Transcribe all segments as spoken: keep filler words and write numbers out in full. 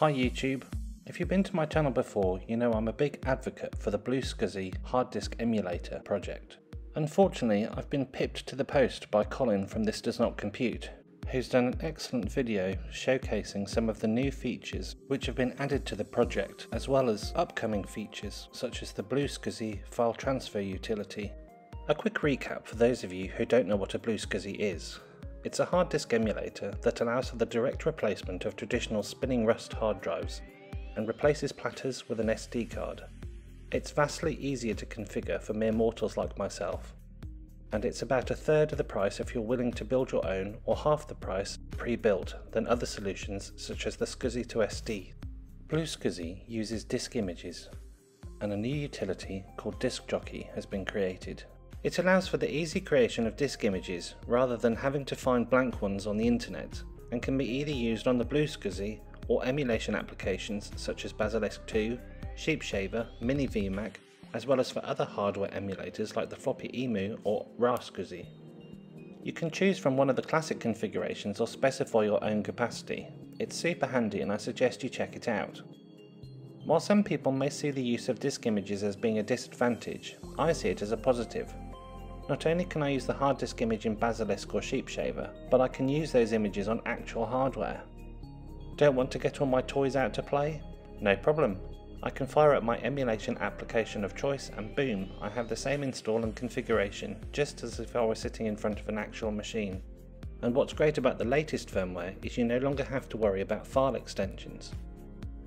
Hi YouTube. If you've been to my channel before, you know I'm a big advocate for the BlueSCSI hard disk emulator project. Unfortunately, I've been pipped to the post by Colin from This Does Not Compute, who's done an excellent video showcasing some of the new features which have been added to the project, as well as upcoming features such as the BlueSCSI file transfer utility. A quick recap for those of you who don't know what a BlueSCSI is. It's a hard disk emulator that allows for the direct replacement of traditional spinning rust hard drives and replaces platters with an S D card. It's vastly easier to configure for mere mortals like myself, and it's about a third of the price if you're willing to build your own, or half the price pre-built than other solutions such as the S C S I to S D. BlueSCSI uses disk images, and a new utility called Disk Jockey has been created. It allows for the easy creation of disk images rather than having to find blank ones on the internet, and can be either used on the BlueSCSI or emulation applications such as Basilisk two, Sheepshaver, Mini V MAC, as well as for other hardware emulators like the Floppy Emu or RASCSI. You can choose from one of the classic configurations or specify your own capacity. It's super handy and I suggest you check it out. While some people may see the use of disk images as being a disadvantage, I see it as a positive. Not only can I use the hard disk image in Basilisk or Sheepshaver, but I can use those images on actual hardware. Don't want to get all my toys out to play? No problem. I can fire up my emulation application of choice and boom, I have the same install and configuration, just as if I were sitting in front of an actual machine. And what's great about the latest firmware is you no longer have to worry about file extensions.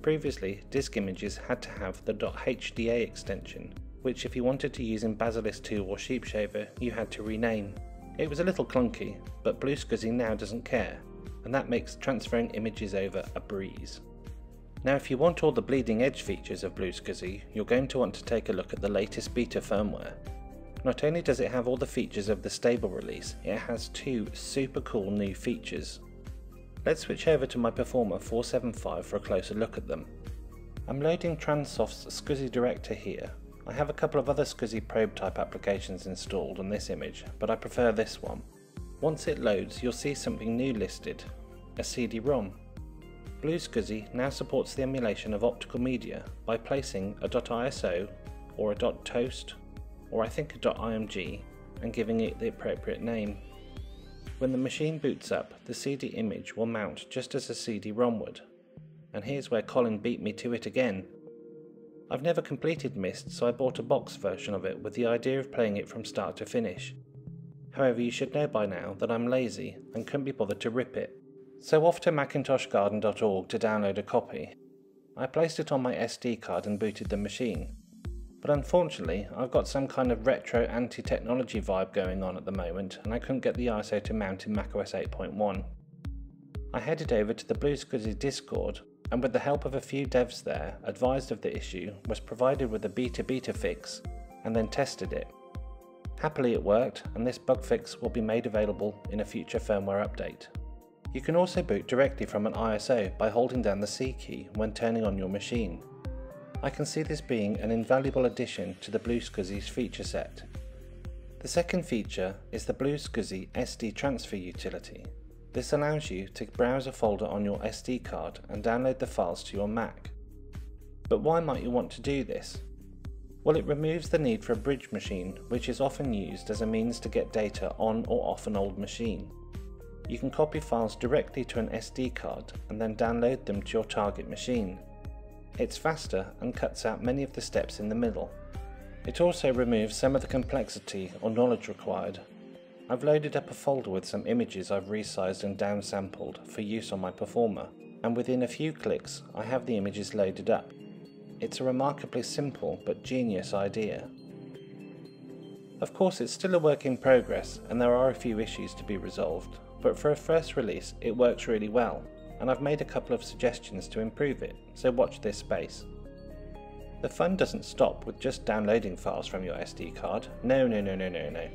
Previously, disk images had to have the .hda extension, which if you wanted to use in Basilisk two or Sheepshaver, you had to rename. It was a little clunky, but BlueSCSI now doesn't care, and that makes transferring images over a breeze. Now if you want all the bleeding edge features of BlueSCSI, you're going to want to take a look at the latest beta firmware. Not only does it have all the features of the stable release, it has two super cool new features. Let's switch over to my Performa four seventy-five for a closer look at them. I'm loading Transsoft's S C S I Director here. I have a couple of other S C S I probe type applications installed on this image, but I prefer this one. Once it loads, you'll see something new listed, a C D ROM. BlueSCSI now supports the emulation of optical media by placing a .iso or a .toast, or I think a .img, and giving it the appropriate name. When the machine boots up, the C D image will mount just as a C D ROM would. And here's where Colin beat me to it again. I've never completed Myst, so I bought a box version of it with the idea of playing it from start to finish. However, you should know by now that I'm lazy and couldn't be bothered to rip it. So off to Macintosh Garden dot org to download a copy. I placed it on my S D card and booted the machine. But unfortunately, I've got some kind of retro anti-technology vibe going on at the moment, and I couldn't get the I S O to mount in macOS eight point one. I headed over to the BlueSCSI Discord, and with the help of a few devs there, advised of the issue, was provided with a beta beta fix, and then tested it. Happily it worked, and this bug fix will be made available in a future firmware update. You can also boot directly from an I S O by holding down the C key when turning on your machine. I can see this being an invaluable addition to the BlueSCSI's feature set. The second feature is the BlueSCSI S D Transfer utility. This allows you to browse a folder on your S D card and download the files to your Mac. But why might you want to do this? Well, it removes the need for a bridge machine, which is often used as a means to get data on or off an old machine. You can copy files directly to an S D card and then download them to your target machine. It's faster and cuts out many of the steps in the middle. It also removes some of the complexity or knowledge required. I've loaded up a folder with some images I've resized and downsampled for use on my Performa, and within a few clicks I have the images loaded up. It's a remarkably simple but genius idea. Of course, it's still a work in progress and there are a few issues to be resolved, but for a first release it works really well, and I've made a couple of suggestions to improve it, so watch this space. The fun doesn't stop with just downloading files from your S D card. No, no, no, no, no, no.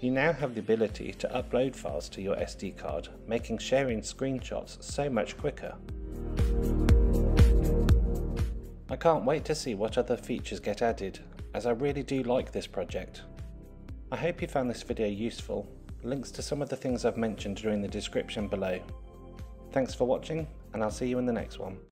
You now have the ability to upload files to your S D card, making sharing screenshots so much quicker. I can't wait to see what other features get added, as I really do like this project. I hope you found this video useful. Links to some of the things I've mentioned are in the description below. Thanks for watching, and I'll see you in the next one.